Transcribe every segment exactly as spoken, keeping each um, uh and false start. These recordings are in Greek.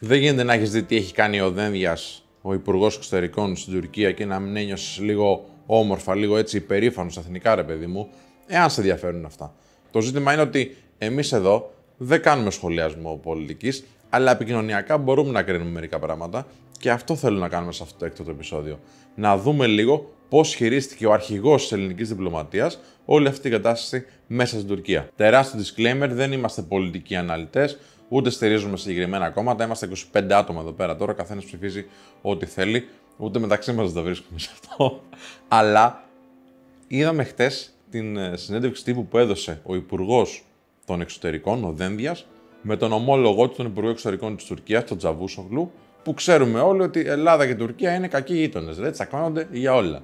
Δεν γίνεται να έχεις δει τι έχει κάνει ο Δένδιας, ο Υπουργός Εξωτερικών στην Τουρκία, και να μην ένιωσες λίγο όμορφα, λίγο έτσι υπερήφανος εθνικά, ρε παιδί μου, εάν σε ενδιαφέρουν αυτά. Το ζήτημα είναι ότι εμείς εδώ δεν κάνουμε σχολιασμό πολιτικής, αλλά επικοινωνιακά μπορούμε να κρίνουμε μερικά πράγματα και αυτό θέλω να κάνουμε σε αυτό το έκτο επεισόδιο. Να δούμε λίγο πώς χειρίστηκε ο αρχηγός της ελληνικής διπλωματίας όλη αυτή η κατάσταση μέσα στην Τουρκία. Τεράστιο disclaimer, δεν είμαστε πολιτικοί αναλυτές, ούτε στηρίζουμε συγκεκριμένα κόμματα. Είμαστε είκοσι πέντε άτομα εδώ πέρα τώρα, καθένας ψηφίζει ό,τι θέλει, ούτε μεταξύ μας δεν τα βρίσκουμε σε αυτό. Αλλά είδαμε χτες την συνέντευξη τύπου που έδωσε ο Υπουργός των Εξωτερικών, ο Δένδιας, με τον ομόλογό του, τον Υπουργό Εξωτερικών της Τουρκίας, τον Τσαβούσογλου, που ξέρουμε όλοι ότι Ελλάδα και Τουρκία είναι κακοί γείτονες, ρε, τσακώνονται για όλα.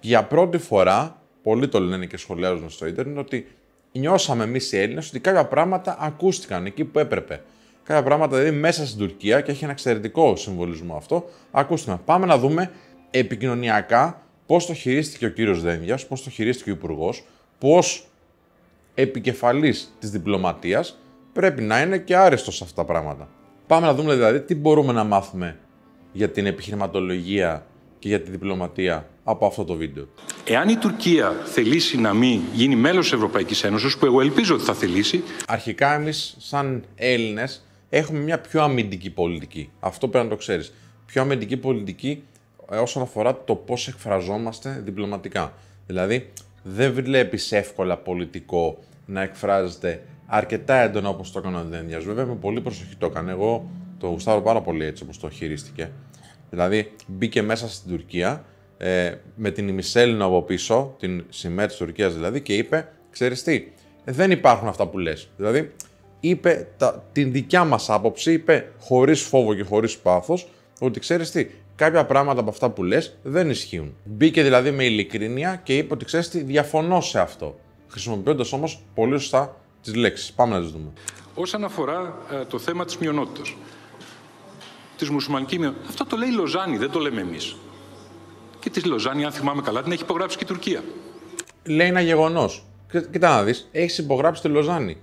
Και για πρώτη φορά, πολλοί το λένε και σχολιάζουν στο ίντερνετ, ότι νιώσαμε εμείς οι Έλληνες ότι κάποια πράγματα ακούστηκαν εκεί που έπρεπε. Κάποια πράγματα δηλαδή μέσα στην Τουρκία, και έχει ένα εξαιρετικό συμβολισμό αυτό, ακούστηκαν. Πάμε να δούμε επικοινωνιακά πώς το χειρίστηκε ο κύριος Δένδιας, πώς το χειρίστηκε ο Υπουργός, πώς επικεφαλής της διπλωματίας πρέπει να είναι και άρεστος σε αυτά τα πράγματα. Πάμε να δούμε δηλαδή τι μπορούμε να μάθουμε για την επιχειρηματολογία και για τη διπλωματία από αυτό το βίντεο. Εάν η Τουρκία θελήσει να μην γίνει μέλος της Ευρωπαϊκής Ένωσης, που εγώ ελπίζω ότι θα θελήσει... Αρχικά εμείς σαν Έλληνες έχουμε μια πιο αμυντική πολιτική. Αυτό πρέπει να το ξέρεις. Πιο αμυντική πολιτική όσον αφορά το πώς εκφραζόμαστε διπλωματικά. Δηλαδή δεν βλέπεις εύκολα πολιτικό να εκφράζεται αρκετά έντονα όπως το έκανε ο Δένδιας. Βέβαια με πολύ προσοχή το έκανε. Εγώ το γουστάρω πάρα πολύ έτσι όπως το χειρίστηκε. Δηλαδή μπήκε μέσα στην Τουρκία ε, με την ημισέλινο από πίσω, την σημαία της Τουρκίας δηλαδή, και είπε: ξέρεις τι, δεν υπάρχουν αυτά που λες. Δηλαδή είπε τα, την δικιά μας άποψη, είπε χωρίς φόβο και χωρίς πάθος ότι ξέρεις τι, κάποια πράγματα από αυτά που λες δεν ισχύουν. Μπήκε δηλαδή με ειλικρίνεια και είπε ότι ξέρεις τι, διαφωνώ σε αυτό. Χρησιμοποιώντας όμως πολύ σωστά τις λέξεις. Πάμε να τις δούμε. Όσον αφορά ε, το θέμα της μειονότητας, της μουσουλμανικής μειονότητας, αυτό το λέει η Λοζάνη, δεν το λέμε εμείς. Και τη Λοζάνη, αν θυμάμαι καλά, την έχει υπογράψει και η Τουρκία. Λέει ένα γεγονός. Κοίτα να δεις, έχεις υπογράψει τη Λοζάνη.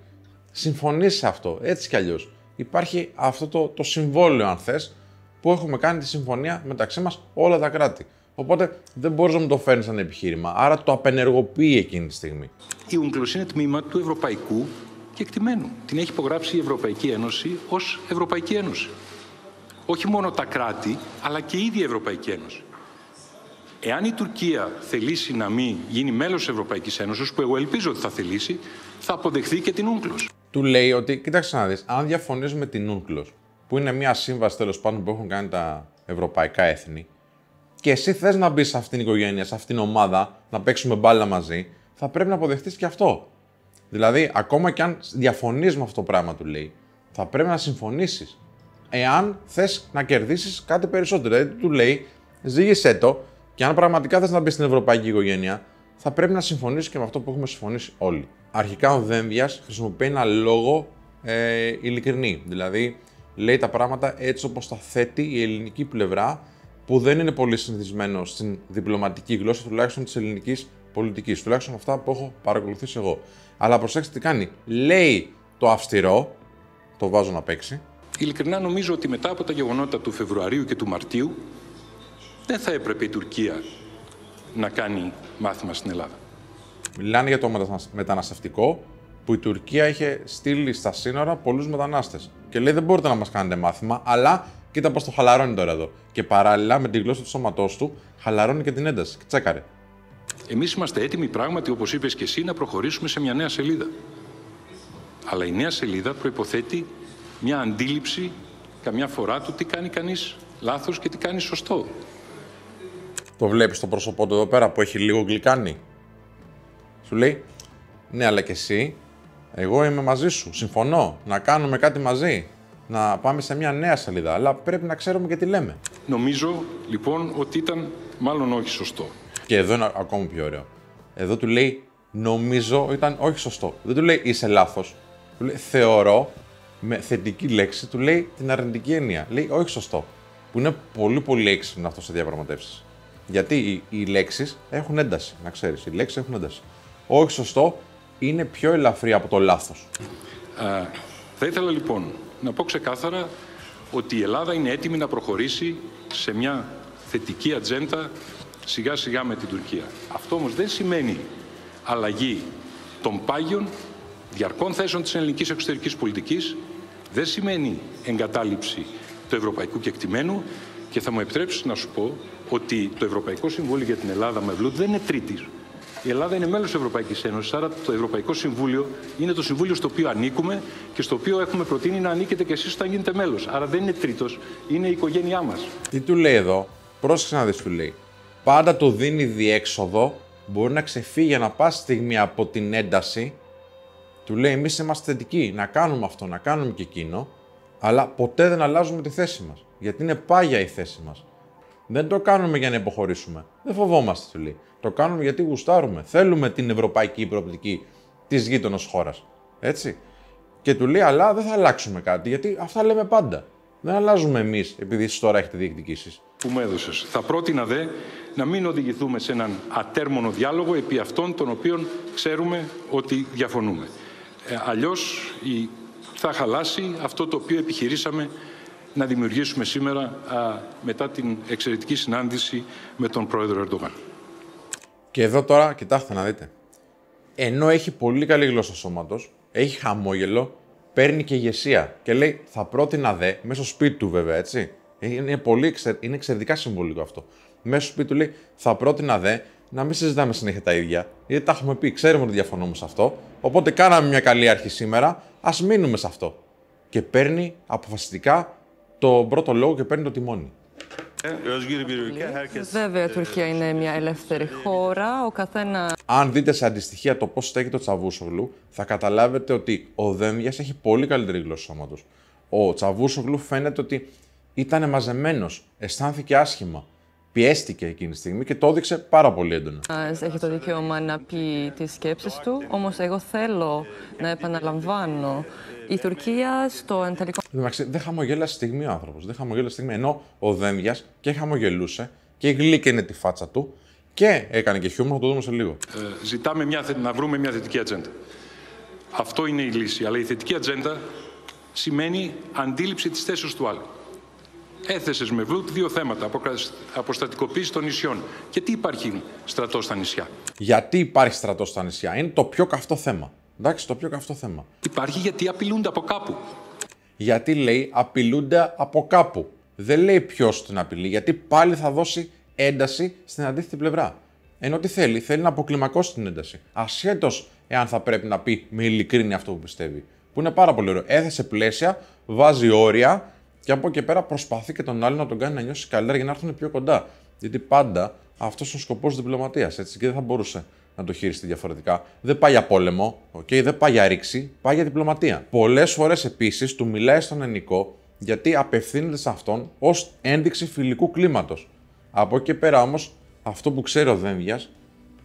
Συμφωνείς σε αυτό, έτσι κι αλλιώς. Υπάρχει αυτό το, το συμβόλαιο, αν θες, που έχουμε κάνει τη συμφωνία μεταξύ μας όλα τα κράτη. Οπότε δεν μπορείς να μου το φέρνεις σαν επιχείρημα. Άρα το απενεργοποιεί εκείνη τη στιγμή. Η Ούγκλος είναι τμήμα του ευρωπαϊκού κεκτημένου. Την έχει υπογράψει η Ευρωπαϊκή Ένωση ως Ευρωπαϊκή Ένωση. Όχι μόνο τα κράτη, αλλά και η ίδια η Ευρωπαϊκή Ένωση. Εάν η Τουρκία θελήσει να μην γίνει μέλος της Ευρωπαϊκής Ένωσης, που εγώ ελπίζω ότι θα θελήσει, θα αποδεχθεί και την Ούγκλος. Του λέει ότι, κοίταξε να δεις, αν διαφωνείς με την Ούγκλος, που είναι μια σύμβαση τέλος πάντων που έχουν κάνει τα ευρωπαϊκά έθνη, και εσύ θες να μπεις σε αυτήν την οικογένεια, σε αυτήν την ομάδα, να παίξουμε μπάλα μαζί, θα πρέπει να αποδεχτείς και αυτό. Δηλαδή, ακόμα κι αν διαφωνείς με αυτό το πράγμα, του λέει, θα πρέπει να συμφωνήσεις. Εάν θες να κερδίσεις κάτι περισσότερο. Δηλαδή, του λέει, ζήγησέ το, και αν πραγματικά θες να μπεις στην ευρωπαϊκή οικογένεια, θα πρέπει να συμφωνήσεις και με αυτό που έχουμε συμφωνήσει όλοι. Αρχικά, ο Δένδιας χρησιμοποιεί ένα λόγο ε, ειλικρινή. Δηλαδή, λέει τα πράγματα έτσι όπως τα θέτει η ελληνική πλευρά, που δεν είναι πολύ συνηθισμένο στην διπλωματική γλώσσα, τουλάχιστον της ελληνικής πολιτικής, τουλάχιστον αυτά που έχω παρακολουθήσει εγώ. Αλλά προσέξτε τι κάνει. Λέει το αυστηρό, το βάζω να παίξει. Ειλικρινά νομίζω ότι μετά από τα γεγονότα του Φεβρουαρίου και του Μαρτίου, δεν θα έπρεπε η Τουρκία να κάνει μάθημα στην Ελλάδα. Μιλάνε για το μεταναστευτικό, που η Τουρκία είχε στείλει στα σύνορα πολλούς μετανάστες. Και λέει δεν μπορείτε να μας κάνετε μάθημα, αλλά κοίτα πως το χαλαρώνει τώρα εδώ. Και παράλληλα με τη γλώσσα του σώματός του χαλαρώνει και την ένταση. Τσέκαρε. Εμείς είμαστε έτοιμοι πράγματι, όπως είπες και εσύ, να προχωρήσουμε σε μια νέα σελίδα. Αλλά η νέα σελίδα προϋποθέτει μια αντίληψη καμιά φορά του τι κάνει κανείς λάθος και τι κάνει σωστό. Το βλέπεις το πρόσωπό του εδώ πέρα που έχει λίγο γλυκάνει. Σου λέει, ναι, αλλά και εσύ, εγώ είμαι μαζί σου, συμφωνώ, να κάνουμε κάτι μαζί, να πάμε σε μια νέα σελίδα, αλλά πρέπει να ξέρουμε και τι λέμε. Νομίζω, λοιπόν, ότι ήταν μάλλον όχι σωστό. Και εδώ είναι ακόμα πιο ωραίο. Εδώ του λέει, νομίζω ήταν όχι σωστό. Δεν του λέει, είσαι λάθος. Του λέει, θεωρώ, με θετική λέξη, του λέει την αρνητική έννοια. Λέει, όχι σωστό. Που είναι πολύ πολύ έξυπνο αυτό σε διαπραγματεύσεις. Γιατί οι, οι λέξεις έχουν ένταση, να ξέρεις. Οι λέξεις έχουν ένταση. Όχι σωστό είναι πιο ελαφρύ από το λάθος. Α, θα ήθελα λοιπόν να πω ξεκάθαρα ότι η Ελλάδα είναι έτοιμη να προχωρήσει σε μια θετική ατζέντα σιγά σιγά με την Τουρκία. Αυτό όμως δεν σημαίνει αλλαγή των πάγιων διαρκών θέσεων της ελληνικής εξωτερικής πολιτικής, δεν σημαίνει εγκατάλειψη του ευρωπαϊκού κεκτημένου και θα μου επιτρέψεις να σου πω ότι το Ευρωπαϊκό Συμβούλιο για την Ελλάδα με ευλούδη δεν είναι τρίτης. Η Ελλάδα είναι μέλος της Ευρωπαϊκής Ένωσης, άρα το Ευρωπαϊκό Συμβούλιο είναι το συμβούλιο στο οποίο ανήκουμε και στο οποίο έχουμε προτείνει να ανήκετε κι εσείς όταν γίνετε μέλος. Άρα δεν είναι τρίτος, είναι η οικογένειά μας. Τι του λέει εδώ, πρόσεξε να δεις, του λέει. Πάντα του δίνει διέξοδο, μπορεί να ξεφύγει ανά πάση στιγμή από την ένταση. Του λέει: εμείς είμαστε θετικοί, να κάνουμε αυτό, να κάνουμε και εκείνο, αλλά ποτέ δεν αλλάζουμε τη θέση μας. Γιατί είναι πάγια η θέση μας. Δεν το κάνουμε για να υποχωρήσουμε. Δεν φοβόμαστε, του λέει. Το κάνουμε γιατί γουστάρουμε. Θέλουμε την ευρωπαϊκή προοπτική της γείτονος χώρας. Έτσι. Και του λέει: αλλά δεν θα αλλάξουμε κάτι, γιατί αυτά λέμε πάντα. Δεν αλλάζουμε εμείς, επειδή εσείς τώρα έχετε διεκδικήσεις. Που μου έδωσες. Θα πρότεινα δε να μην οδηγηθούμε σε έναν ατέρμονο διάλογο επί αυτών των οποίων ξέρουμε ότι διαφωνούμε. Ε, αλλιώς η... θα χαλάσει αυτό το οποίο επιχειρήσαμε να δημιουργήσουμε σήμερα α, μετά την εξαιρετική συνάντηση με τον πρόεδρο Ερντογάν. Και εδώ τώρα, κοιτάξτε να δείτε. Ενώ έχει πολύ καλή γλώσσα σώματος, έχει χαμόγελο, παίρνει και ηγεσία και λέει θα πρότεινα δε, μέσα στο σπίτι του βέβαια, έτσι. Είναι, πολύ εξερ... είναι εξαιρετικά συμβολικό αυτό. Μέσα στο σπίτι του λέει θα πρότεινα δε να μην συζητάμε συνέχεια τα ίδια, γιατί τα έχουμε πει, ξέρουμε ότι διαφωνούμε σε αυτό. Οπότε κάναμε μια καλή αρχή σήμερα, ας μείνουμε σε αυτό. Και παίρνει αποφασιστικά τον πρώτο λόγο και παίρνει το τιμόνι. Βέβαια, η Τουρκία είναι μια ελεύθερη χώρα. Ο καθένα... Αν δείτε σε αντιστοιχεία το πώς στέκει το Τσαβούσογλου, θα καταλάβετε ότι ο Δένδιας έχει πολύ καλύτερη γλώσσα σώματος. Ο Τσαβούσογλου φαίνεται ότι ήταν μαζεμένος, αισθάνθηκε άσχημα. Πιέστηκε εκείνη τη στιγμή και το έδειξε πάρα πολύ έντονα. Έχει το δικαίωμα να πει τις σκέψεις του, όμως εγώ θέλω να επαναλαμβάνω. Η Τουρκία στο εντελικό... Δεν χαμογέλασε στιγμή ο άνθρωπος, δεν χαμογέλασε στιγμή. Ενώ ο Δένδιας και χαμογελούσε και γλύκαινε τη φάτσα του και έκανε και χιούμορ, θα το δούμε σε λίγο. Ε, ζητάμε μια, να βρούμε μια θετική ατζέντα. Αυτό είναι η λύση, αλλά η θετική ατζέντα σημαίνει αντίληψη της θέσης του άλλου. Έθεσες με βλούτ δύο θέματα, αποστατικοποίηση των νησιών. Και τι υπάρχει στρατός στα νησιά. Γιατί υπάρχει στρατός στα νησιά, είναι το πιο καυτό θέμα. Εντάξει, το πιο καυτό θέμα. Υπάρχει γιατί απειλούνται από κάπου. Γιατί λέει απειλούνται από κάπου. Δεν λέει ποιος την απειλεί, γιατί πάλι θα δώσει ένταση στην αντίθετη πλευρά. Ενώ τι θέλει, θέλει να αποκλιμακώσει την ένταση. Ασχέτως εάν θα πρέπει να πει με ειλικρίνη αυτό που πιστεύει. Που είναι πάρα πολύ ωραίο. Έθεσε πλαίσια, βάζει όρια. Και από εκεί πέρα προσπαθεί και τον άλλο να τον κάνει να νιώσει καλύτερα για να έρθουν πιο κοντά. Γιατί πάντα αυτός είναι ο σκοπός της διπλωματίας, έτσι, και δεν θα μπορούσε να το χειριστεί διαφορετικά. Δεν πάει για πόλεμο, okay, δεν πάει για ρήξη, πάει για διπλωματία. Πολλές φορές επίσης του μιλάει στον ελληνικό γιατί απευθύνεται σε αυτόν ως ένδειξη φιλικού κλίματος. Από εκεί πέρα όμως, αυτό που ξέρει ο Δένδιας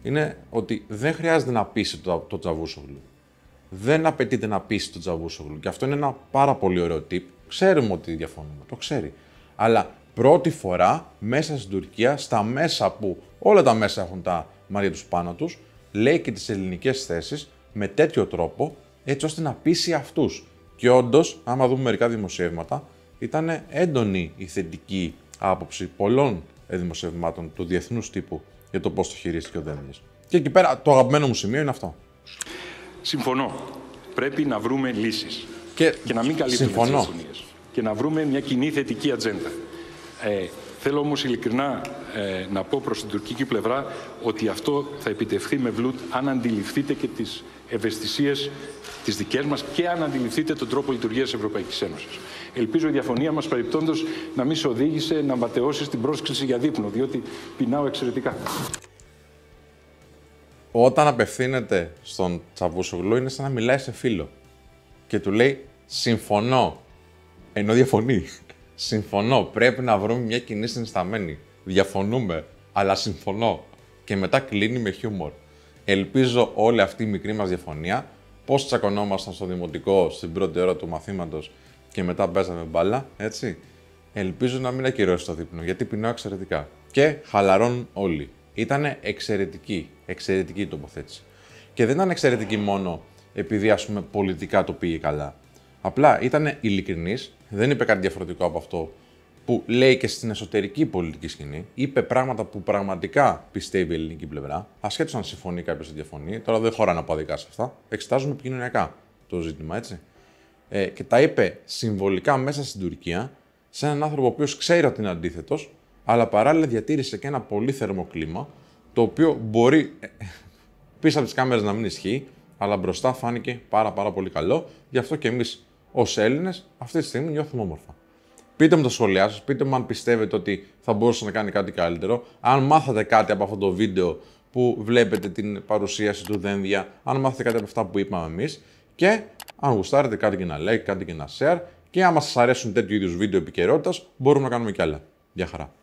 είναι ότι δεν χρειάζεται να πείσει το, το Τσαβούσογλου. Δεν απαιτείται να πείσει το Τσαβούσογλου. Και αυτό είναι ένα πάρα πολύ ωραίο tip. Ξέρουμε ότι διαφωνούμε, το ξέρει. Αλλά πρώτη φορά μέσα στην Τουρκία, στα μέσα που όλα τα μέσα έχουν τα μαρία τους πάνω τους, λέει και τις ελληνικές θέσεις με τέτοιο τρόπο, έτσι ώστε να πείσει αυτούς. Και όντως, άμα δούμε μερικά δημοσιεύματα, ήταν έντονη η θετική άποψη πολλών δημοσιευμάτων του διεθνούς τύπου για το πώς το χειρίστηκε ο Δένδιας. Και εκεί πέρα το αγαπημένο μου σημείο είναι αυτό. Συμφωνώ. Πρέπει να βρούμε λύσεις. Και, και να μην καλύπτουμε τις συμφωνίες. Και να βρούμε μια κοινή θετική ατζέντα. Ε, θέλω όμως ειλικρινά ε, να πω προς την τουρκική πλευρά ότι αυτό θα επιτευχθεί με βλούτ αν αντιληφθείτε και τις ευαισθησίες τις δικές μας και αν αντιληφθείτε τον τρόπο λειτουργίας της Ευρωπαϊκής Ένωσης. Ελπίζω η διαφωνία μας παρεπτόντως να μην σε οδήγησε να βαταιώσει στην πρόσκληση για δείπνο, διότι πεινάω εξαιρετικά. Όταν απευθύνεται στον Τσαβούσογλου είναι σαν να μιλάει σε φίλο. Και του λέει συμφωνώ, ενώ διαφωνεί. Συμφωνώ, πρέπει να βρούμε μια κοινή συνισταμένη. Διαφωνούμε, αλλά συμφωνώ. Και μετά κλείνει με χιούμορ. Ελπίζω όλη αυτή η μικρή μας διαφωνία, πώς τσακωνόμασταν στο δημοτικό στην πρώτη ώρα του μαθήματος και μετά παίζαμε μπάλα, έτσι. Ελπίζω να μην ακυρώσει το δείπνο, γιατί πεινάω εξαιρετικά. Και χαλαρώνουν όλοι. Ήτανε εξαιρετική, εξαιρετική η τοποθέτηση. Και δεν ήταν εξαιρετική μόνο επειδή, ας πούμε, πολιτικά το πήγε καλά. Απλά ήταν ειλικρινής δεν είπε κάτι διαφορετικό από αυτό που λέει και στην εσωτερική πολιτική σκηνή. Είπε πράγματα που πραγματικά πιστεύει η ελληνική πλευρά, ασχέτως αν συμφωνεί κάποιος ή διαφωνεί. Τώρα δεν χωρά να πάω δικά σε αυτά. Εξετάζουμε επικοινωνιακά το ζήτημα, έτσι. Ε, και τα είπε συμβολικά μέσα στην Τουρκία, σε έναν άνθρωπο ο οποίος ξέρει ότι είναι αντίθετος, αλλά παράλληλα διατήρησε και ένα πολύ θερμό κλίμα, το οποίο μπορεί πίσω από τις κάμερες να μην ισχύει, αλλά μπροστά φάνηκε πάρα, πάρα πολύ καλό. Γι' αυτό και εμείς ως Έλληνες αυτή τη στιγμή νιώθουμε όμορφα. Πείτε μου τα σχόλιά σας, πείτε μου αν πιστεύετε ότι θα μπορούσε να κάνει κάτι καλύτερο, αν μάθατε κάτι από αυτό το βίντεο που βλέπετε την παρουσίαση του Δένδια, αν μάθατε κάτι από αυτά που είπαμε εμείς και αν γουστάρετε κάτι και ένα like, κάτι και ένα share και άμα σας αρέσουν τέτοιου είδους βίντεο επικαιρότητας μπορούμε να κάνουμε κι άλλα. Γεια χαρά.